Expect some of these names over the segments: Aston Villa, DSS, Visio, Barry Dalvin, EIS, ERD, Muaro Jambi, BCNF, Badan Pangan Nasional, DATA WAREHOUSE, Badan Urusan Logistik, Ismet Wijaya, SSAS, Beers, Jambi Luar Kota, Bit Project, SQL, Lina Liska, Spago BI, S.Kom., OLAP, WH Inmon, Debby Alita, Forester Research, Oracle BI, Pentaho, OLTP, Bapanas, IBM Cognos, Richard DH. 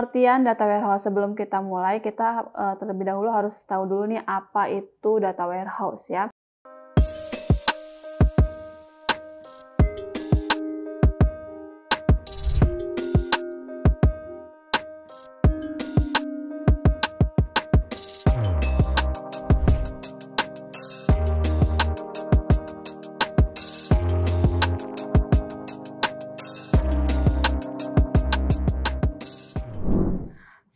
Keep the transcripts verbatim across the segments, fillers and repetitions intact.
pengertian data warehouse, sebelum kita mulai, kita uh, terlebih dahulu harus tahu dulu nih apa itu data warehouse ya.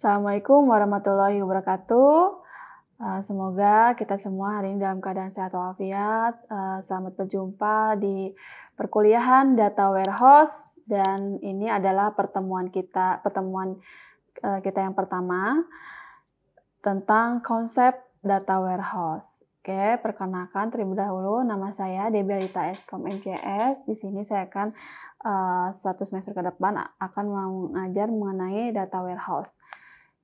Assalamualaikum warahmatullahi wabarakatuh. Semoga kita semua hari ini dalam keadaan sehat walafiat. Selamat berjumpa di perkuliahan Data Warehouse, dan ini adalah pertemuan kita, pertemuan kita yang pertama tentang konsep Data Warehouse. Oke, perkenalkan terlebih dahulu, nama saya Debby Alita S.Kom. M C S. Di sini saya akan uh, satu semester ke depan akan mengajar mengenai data warehouse.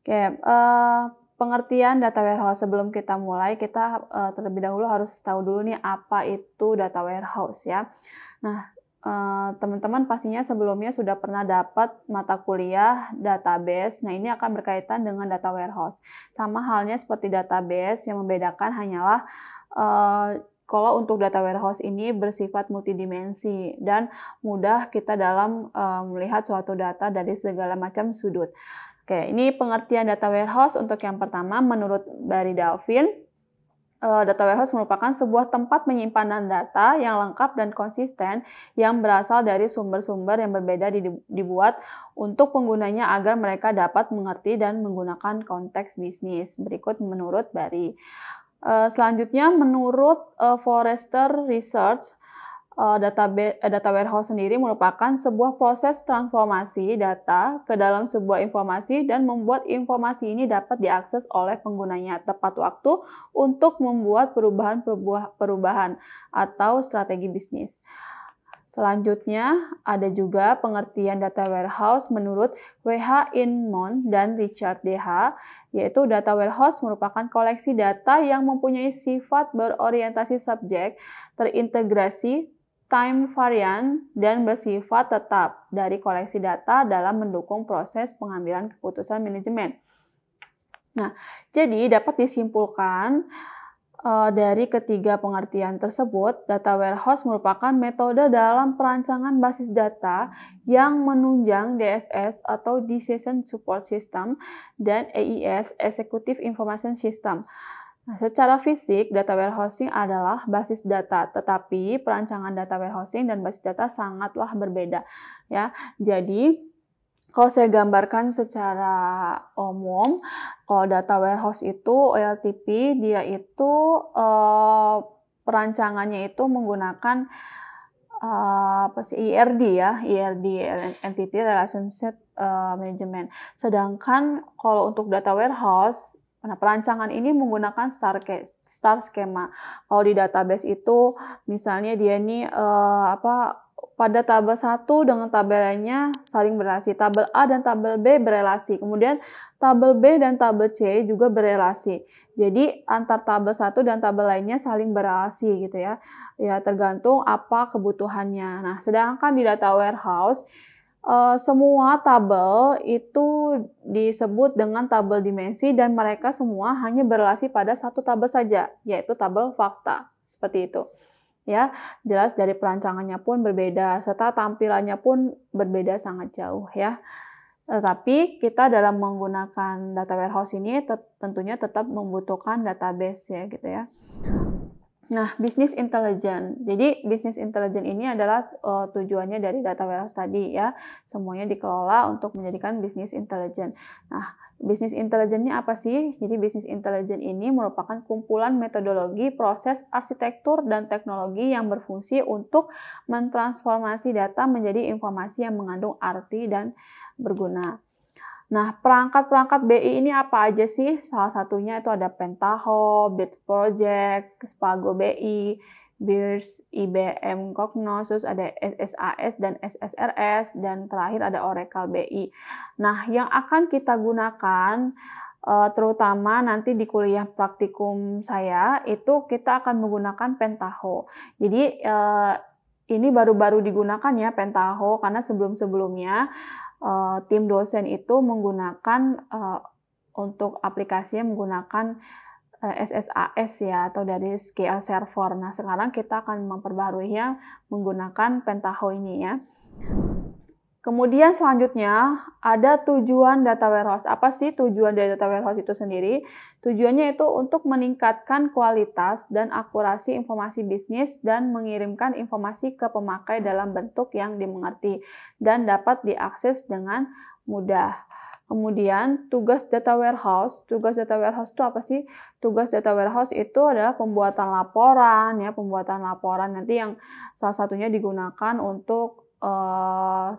Oke, uh, pengertian data warehouse, sebelum kita mulai, kita uh, terlebih dahulu harus tahu dulu nih apa itu data warehouse ya. Nah, teman-teman uh, pastinya sebelumnya sudah pernah dapat mata kuliah database. Nah, ini akan berkaitan dengan data warehouse. Sama halnya seperti database, yang membedakan hanyalah uh, kalau untuk data warehouse ini bersifat multidimensi dan mudah kita dalam uh, melihat suatu data dari segala macam sudut. Oke, ini pengertian data warehouse untuk yang pertama. Menurut Barry Dalvin, data warehouse merupakan sebuah tempat penyimpanan data yang lengkap dan konsisten yang berasal dari sumber-sumber yang berbeda dibuat untuk penggunanya agar mereka dapat mengerti dan menggunakan konteks bisnis. Berikut menurut Barry. Selanjutnya, menurut Forester Research, Data, data warehouse sendiri merupakan sebuah proses transformasi data ke dalam sebuah informasi dan membuat informasi ini dapat diakses oleh penggunanya tepat waktu untuk membuat perubahan-perubahan atau strategi bisnis. Selanjutnya, ada juga pengertian data warehouse menurut W H Inmon dan Richard D H, yaitu data warehouse merupakan koleksi data yang mempunyai sifat berorientasi subjek, terintegrasi, time variant, dan bersifat tetap dari koleksi data dalam mendukung proses pengambilan keputusan manajemen. Nah, jadi dapat disimpulkan uh, dari ketiga pengertian tersebut, data warehouse merupakan metode dalam perancangan basis data yang menunjang D S S atau Decision Support System dan E I S Executive Information System. Nah, secara fisik, data warehousing adalah basis data, tetapi perancangan data warehousing dan basis data sangatlah berbeda. Ya, jadi kalau saya gambarkan secara umum, kalau data warehouse itu O L T P, dia itu eh, perancangannya itu menggunakan eh, apa sih, E R D ya, E R D Entity Relationship eh, Management. Sedangkan kalau untuk data warehouse, nah, perancangan ini menggunakan star, star skema. Kalau di database itu, misalnya dia ini eh, apa pada tabel satu dengan tabel lainnya saling berelasi. Tabel A dan tabel B berelasi. Kemudian tabel B dan tabel C juga berelasi. Jadi antar tabel satu dan tabel lainnya saling berelasi gitu ya. Ya, tergantung apa kebutuhannya. Nah, sedangkan di data warehouse, Uh, semua tabel itu disebut dengan tabel dimensi dan mereka semua hanya berelasi pada satu tabel saja, yaitu tabel fakta. Seperti itu. Ya, jelas dari perancangannya pun berbeda, serta tampilannya pun berbeda sangat jauh ya. Tetapi kita dalam menggunakan data warehouse ini tet- tentunya tetap membutuhkan database ya gitu ya. Nah, bisnis intelijen. Jadi, bisnis intelijen ini adalah uh, tujuannya dari data warehouse tadi ya. Semuanya dikelola untuk menjadikan bisnis intelijen. Nah, bisnis intelijen ini apa sih? Jadi, bisnis intelijen ini merupakan kumpulan metodologi, proses, arsitektur, dan teknologi yang berfungsi untuk mentransformasi data menjadi informasi yang mengandung arti dan berguna. Nah, perangkat-perangkat B I ini apa aja sih? Salah satunya itu ada Pentaho, Bit Project, Spago B I, Beers, I B M Cognos, ada S S A S dan S S R S, dan terakhir ada Oracle B I. Nah, yang akan kita gunakan terutama nanti di kuliah praktikum saya, itu kita akan menggunakan Pentaho. Jadi, ini baru-baru digunakan ya Pentaho, karena sebelum-sebelumnya uh, tim dosen itu menggunakan uh, untuk aplikasinya menggunakan uh, S S A S ya, atau dari S Q L Server. Nah, sekarang kita akan memperbaruinya menggunakan Pentaho ini ya. Kemudian selanjutnya ada tujuan data warehouse. Apa sih tujuan dari data warehouse itu sendiri? Tujuannya itu untuk meningkatkan kualitas dan akurasi informasi bisnis dan mengirimkan informasi ke pemakai dalam bentuk yang dimengerti dan dapat diakses dengan mudah. Kemudian tugas data warehouse. Tugas data warehouse itu apa sih? Tugas data warehouse itu adalah pembuatan laporan ya, pembuatan laporan nanti yang salah satunya digunakan untuk uh,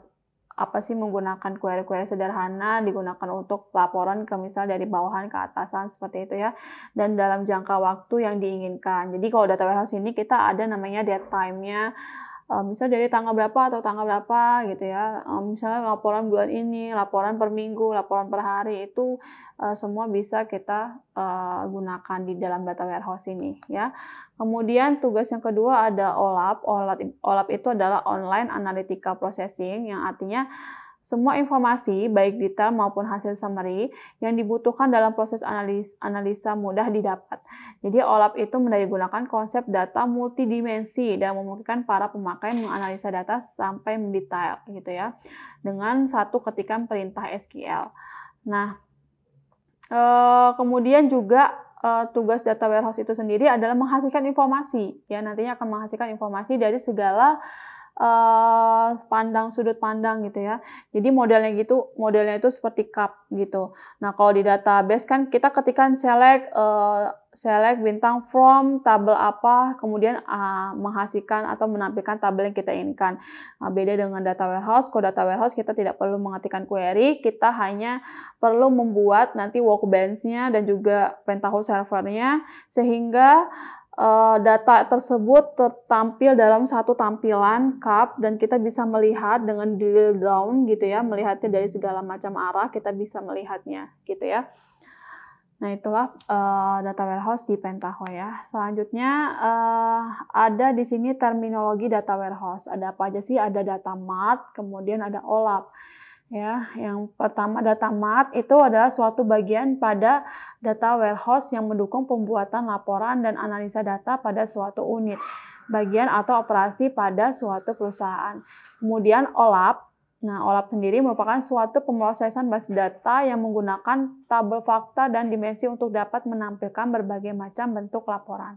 apa sih menggunakan query-query sederhana digunakan untuk laporan ke misal dari bawahan ke atasan seperti itu ya, dan dalam jangka waktu yang diinginkan. Jadi kalau data warehouse ini kita ada namanya deadline-nya, misal dari tanggal berapa atau tanggal berapa gitu ya, misalnya laporan bulan ini, laporan per minggu, laporan per hari, itu semua bisa kita gunakan di dalam data warehouse ini ya. Kemudian tugas yang kedua ada OLAP. OLAP, OLAP itu adalah online analytical processing, yang artinya semua informasi baik detail maupun hasil summary yang dibutuhkan dalam proses analis, analisa mudah didapat. Jadi OLAP itu menggunakan konsep data multidimensi dan memungkinkan para pemakai menganalisa data sampai mendetail gitu ya, dengan satu ketikan perintah S Q L. Nah, kemudian juga tugas data warehouse itu sendiri adalah menghasilkan informasi ya, nantinya akan menghasilkan informasi dari segala Uh, pandang sudut pandang gitu ya. Jadi modelnya gitu, modelnya itu seperti cup gitu. Nah kalau di database kan kita ketikan select uh, select bintang from tabel apa, kemudian uh, menghasilkan atau menampilkan tabel yang kita inginkan. Uh, beda dengan data warehouse. Kalau data warehouse kita tidak perlu mengetikkan query, kita hanya perlu membuat nanti workbench-nya dan juga Pentaho servernya sehingga data tersebut tertampil dalam satu tampilan cup, dan kita bisa melihat dengan drill down gitu ya, melihatnya dari segala macam arah kita bisa melihatnya gitu ya. Nah itulah uh, data warehouse di Pentaho ya. Selanjutnya uh, ada di sini terminologi data warehouse. Ada apa aja sih? Ada data mart, kemudian ada OLAP. Ya, yang pertama data mart itu adalah suatu bagian pada data warehouse yang mendukung pembuatan laporan dan analisa data pada suatu unit, bagian atau operasi pada suatu perusahaan. Kemudian OLAP. Nah, OLAP sendiri merupakan suatu pemrosesan basis data yang menggunakan tabel fakta dan dimensi untuk dapat menampilkan berbagai macam bentuk laporan.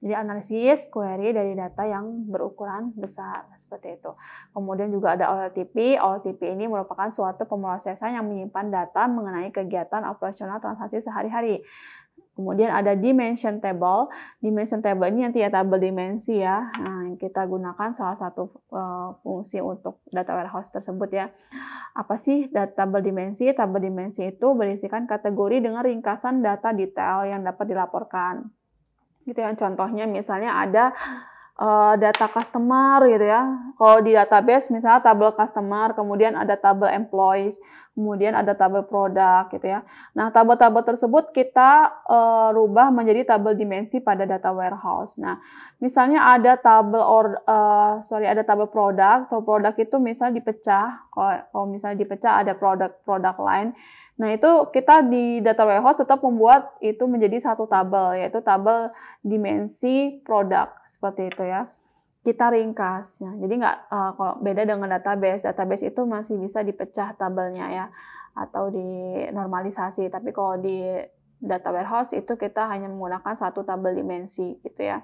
Jadi analisis, query dari data yang berukuran besar, seperti itu. Kemudian juga ada O L T P. O L T P ini merupakan suatu pemrosesan yang menyimpan data mengenai kegiatan operasional transaksi sehari-hari. Kemudian ada dimension table. Dimension table ini nanti ya tabel dimensi ya. Nah, kita gunakan salah satu uh, fungsi untuk data warehouse tersebut ya. Apa sih tabel dimensi? Tabel dimensi itu berisikan kategori dengan ringkasan data detail yang dapat dilaporkan. Gitu ya. Contohnya misalnya ada uh, data customer gitu ya. Kalau di database misalnya tabel customer, kemudian ada tabel employees, kemudian ada tabel produk gitu ya. Nah, tabel-tabel tersebut kita e, rubah menjadi tabel dimensi pada data warehouse. Nah, misalnya ada tabel or e, sorry ada tabel produk. Tabel produk itu misalnya dipecah, kalau, kalau misalnya dipecah ada produk-produk lain. Nah, itu kita di data warehouse tetap membuat itu menjadi satu tabel, yaitu tabel dimensi produk seperti itu ya. Kita ringkas, ya. Jadi nggak uh, kalau beda dengan database, database itu masih bisa dipecah tabelnya ya, atau dinormalisasi. Tapi kalau di data warehouse itu kita hanya menggunakan satu tabel dimensi gitu ya.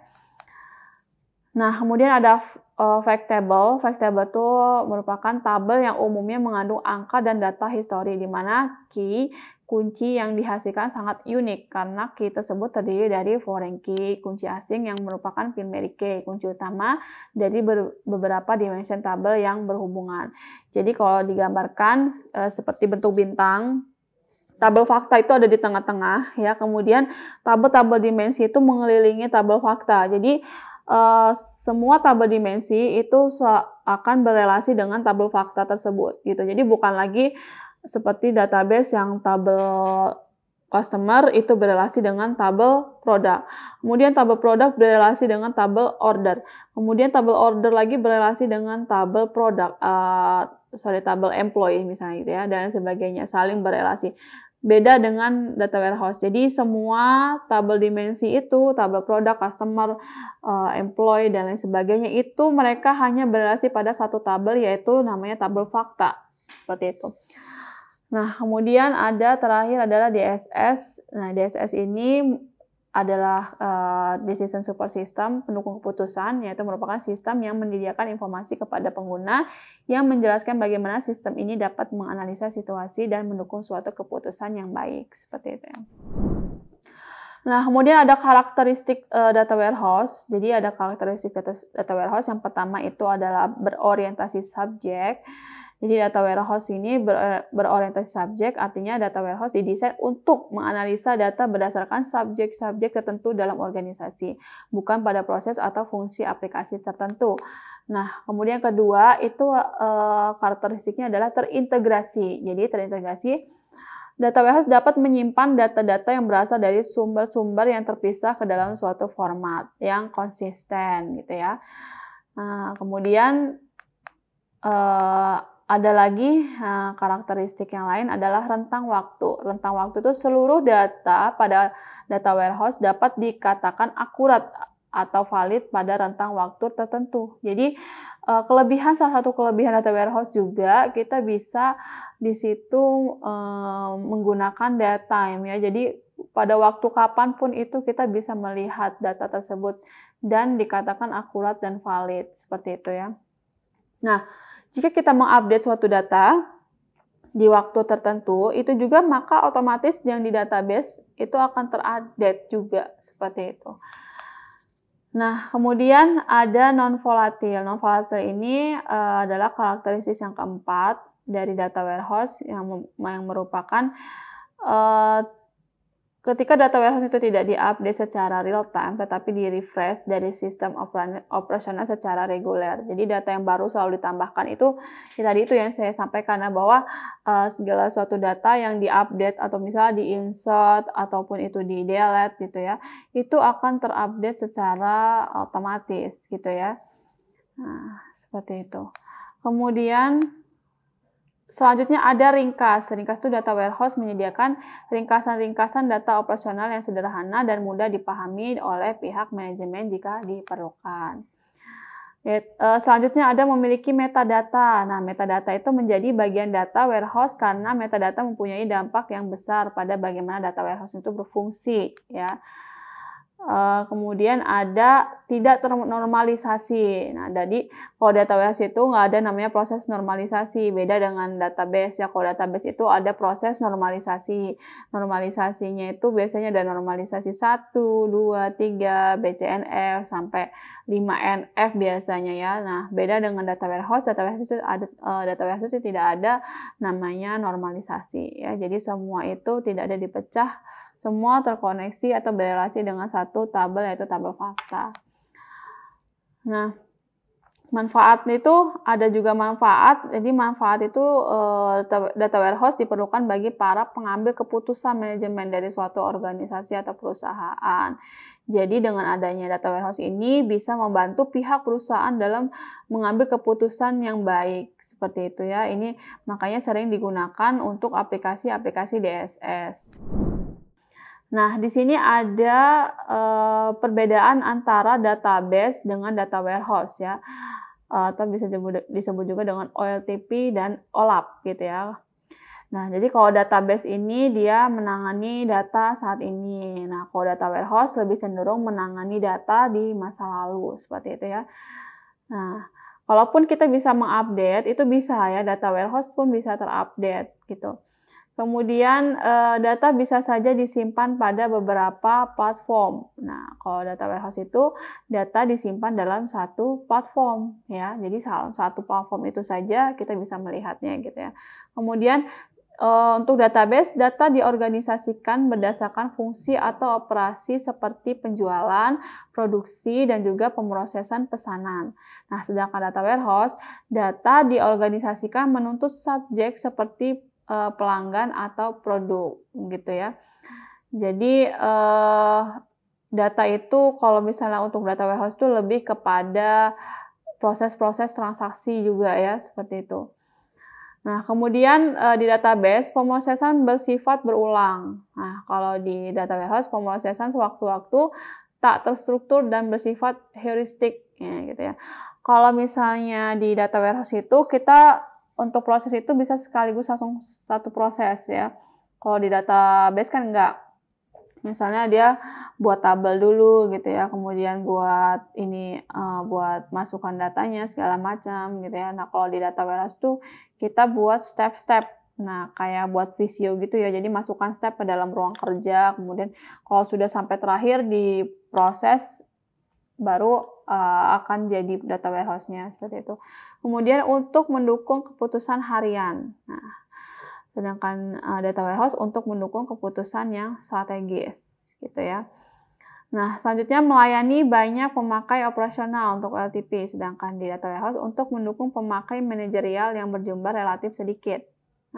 Nah kemudian ada uh, fact table. Fact table itu merupakan tabel yang umumnya mengandung angka dan data histori, di mana key kunci yang dihasilkan sangat unik karena key tersebut terdiri dari foreign key, kunci asing yang merupakan primary key, kunci utama dari beberapa dimension tabel yang berhubungan. Jadi kalau digambarkan e, seperti bentuk bintang, tabel fakta itu ada di tengah-tengah ya. Kemudian tabel-tabel dimensi itu mengelilingi tabel fakta. Jadi e, semua tabel dimensi itu akan berelasi dengan tabel fakta tersebut gitu. Jadi bukan lagi seperti database yang tabel customer itu berrelasi dengan tabel produk. Kemudian tabel produk berrelasi dengan tabel order. Kemudian tabel order lagi berrelasi dengan tabel produk, uh, sorry tabel employee misalnya gitu ya, dan sebagainya, saling berrelasi. Beda dengan data warehouse. Jadi semua tabel dimensi itu, tabel produk, customer, uh, employee dan lain sebagainya itu mereka hanya berrelasi pada satu tabel, yaitu namanya tabel fakta. Seperti itu. Nah, kemudian ada terakhir adalah D S S. Nah, D S S ini adalah uh, Decision Support System, pendukung keputusan, yaitu merupakan sistem yang menyediakan informasi kepada pengguna yang menjelaskan bagaimana sistem ini dapat menganalisa situasi dan mendukung suatu keputusan yang baik. Seperti itu ya. Nah, kemudian ada karakteristik uh, data warehouse. Jadi ada karakteristik data, data warehouse. Yang pertama itu adalah berorientasi subjek. Jadi data warehouse ini ber, berorientasi subjek, artinya data warehouse didesain untuk menganalisa data berdasarkan subjek-subjek tertentu dalam organisasi, bukan pada proses atau fungsi aplikasi tertentu. Nah, kemudian kedua itu eh, karakteristiknya adalah terintegrasi. Jadi terintegrasi, data warehouse dapat menyimpan data-data yang berasal dari sumber-sumber yang terpisah ke dalam suatu format yang konsisten, gitu ya. Nah, kemudian eh, ada lagi nah, karakteristik yang lain adalah rentang waktu. Rentang waktu itu seluruh data pada data warehouse dapat dikatakan akurat atau valid pada rentang waktu tertentu. Jadi kelebihan salah satu kelebihan data warehouse juga kita bisa di situ eh, menggunakan datetime ya. Jadi pada waktu kapanpun itu kita bisa melihat data tersebut dan dikatakan akurat dan valid seperti itu ya. Nah, jika kita mengupdate suatu data di waktu tertentu, itu juga maka otomatis yang di database itu akan terupdate juga seperti itu. Nah, kemudian ada non-volatil. Non-volatil ini uh, adalah karakteristik yang keempat dari data warehouse yang, yang merupakan uh, ketika data warehouse itu tidak diupdate secara real time, tetapi di-refresh dari sistem operasional secara reguler. Jadi data yang baru selalu ditambahkan itu, ya tadi itu yang saya sampaikan bahwa uh, segala suatu data yang diupdate atau misalnya di-insert ataupun itu di-delete gitu ya, itu akan terupdate secara otomatis gitu ya. Nah, seperti itu. Kemudian selanjutnya ada ringkas. Ringkas itu data warehouse menyediakan ringkasan-ringkasan data operasional yang sederhana dan mudah dipahami oleh pihak manajemen jika diperlukan. Selanjutnya ada memiliki metadata. Nah, metadata itu menjadi bagian data warehouse karena metadata mempunyai dampak yang besar pada bagaimana data warehouse itu berfungsi, ya. Uh, kemudian ada tidak ternormalisasi. Nah, jadi kalau data warehouse itu nggak ada namanya proses normalisasi. Beda dengan database ya. Kalau database itu ada proses normalisasi. Normalisasinya itu biasanya ada normalisasi satu, dua, tiga, B C N F, sampai lima N F biasanya ya. Nah, beda dengan data warehouse. Data warehouse itu, ada, uh, data warehouse itu tidak ada namanya normalisasi. Ya. Jadi semua itu tidak ada dipecah. Semua terkoneksi atau berrelasi dengan satu tabel, yaitu tabel fakta. Nah, manfaat itu ada juga manfaat. Jadi manfaat itu data warehouse diperlukan bagi para pengambil keputusan manajemen dari suatu organisasi atau perusahaan. Jadi dengan adanya data warehouse ini bisa membantu pihak perusahaan dalam mengambil keputusan yang baik. Seperti itu ya. Ini makanya sering digunakan untuk aplikasi-aplikasi D S S. Nah, di sini ada uh, perbedaan antara database dengan data warehouse ya, uh, atau bisa disebut juga dengan O L T P dan O L A P gitu ya. Nah, jadi kalau database ini dia menangani data saat ini. Nah, kalau data warehouse lebih cenderung menangani data di masa lalu seperti itu ya. Nah, walaupun kita bisa mengupdate, itu bisa ya, data warehouse pun bisa terupdate gitu. Kemudian data bisa saja disimpan pada beberapa platform. Nah, kalau data warehouse itu data disimpan dalam satu platform ya. Jadi dalam satu platform itu saja kita bisa melihatnya gitu ya. Kemudian untuk database, data diorganisasikan berdasarkan fungsi atau operasi seperti penjualan, produksi, dan juga pemrosesan pesanan. Nah, sedangkan data warehouse, data diorganisasikan menuntut subjek seperti pelanggan atau produk gitu ya. Jadi eh, data itu kalau misalnya untuk data warehouse itu lebih kepada proses-proses transaksi juga ya, seperti itu. Nah, kemudian di database, pemrosesan bersifat berulang. Nah, kalau di data warehouse, pemrosesan sewaktu-waktu tak terstruktur dan bersifat heuristik. Ya, gitu ya. Kalau misalnya di data warehouse itu, kita untuk proses itu bisa sekaligus langsung satu proses ya. Kalau di database kan enggak. Misalnya dia buat tabel dulu gitu ya, kemudian buat ini uh, buat masukan datanya segala macam gitu ya. Nah, kalau di data warehouse tuh kita buat step-step. Nah, kayak buat visio gitu ya. Jadi masukkan step ke dalam ruang kerja, kemudian kalau sudah sampai terakhir di proses baru uh, akan jadi data warehouse-nya seperti itu. Kemudian untuk mendukung keputusan harian. Nah, sedangkan uh, data warehouse untuk mendukung keputusan yang strategis gitu ya. Nah, selanjutnya melayani banyak pemakai operasional untuk O L T P, sedangkan di data warehouse untuk mendukung pemakai manajerial yang berjumlah relatif sedikit.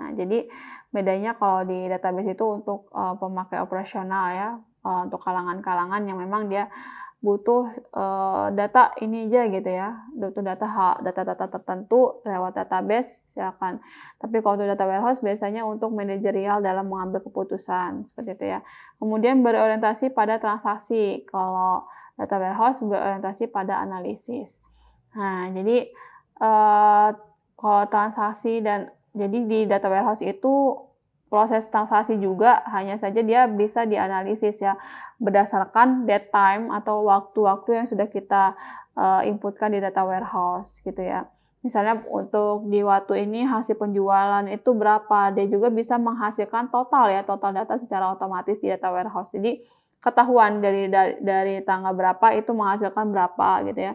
Nah, jadi bedanya kalau di database itu untuk uh, pemakai operasional ya, uh, untuk kalangan-kalangan yang memang dia butuh uh, data ini aja gitu ya, butuh data data-data tertentu lewat database silakan. Tapi kalau untuk data warehouse biasanya untuk manajerial dalam mengambil keputusan seperti itu ya. Kemudian berorientasi pada transaksi, kalau data warehouse berorientasi pada analisis. Nah, jadi uh, kalau transaksi dan jadi di data warehouse itu proses transaksi juga, hanya saja dia bisa dianalisis ya berdasarkan dead time atau waktu-waktu yang sudah kita uh, inputkan di data warehouse gitu ya. Misalnya untuk di waktu ini hasil penjualan itu berapa, dia juga bisa menghasilkan total ya, total data secara otomatis di data warehouse. Jadi ketahuan dari dari, dari tanggal berapa itu menghasilkan berapa gitu ya.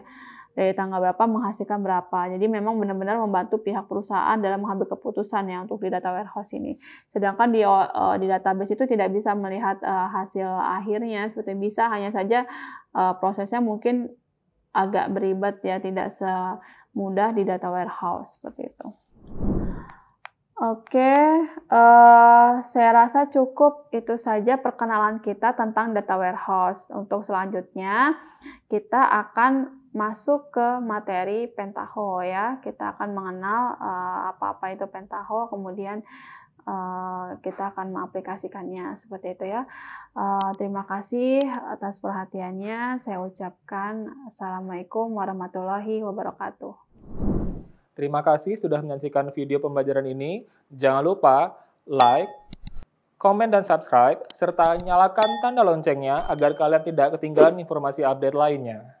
Dari tanggal berapa menghasilkan berapa. Jadi memang benar-benar membantu pihak perusahaan dalam mengambil keputusan ya untuk di data warehouse ini. Sedangkan di, uh, di database itu tidak bisa melihat uh, hasil akhirnya, seperti bisa, hanya saja uh, prosesnya mungkin agak beribet ya, tidak semudah di data warehouse seperti itu. Oke, uh, saya rasa cukup itu saja perkenalan kita tentang data warehouse. Untuk selanjutnya kita akan masuk ke materi Pentaho ya. Kita akan mengenal apa-apa uh, itu Pentaho, kemudian uh, kita akan mengaplikasikannya seperti itu ya. Uh, terima kasih atas perhatiannya. Saya ucapkan Assalamualaikum warahmatullahi wabarakatuh. Terima kasih sudah menyaksikan video pembelajaran ini. Jangan lupa like, komen, dan subscribe, serta nyalakan tanda loncengnya agar kalian tidak ketinggalan informasi update lainnya.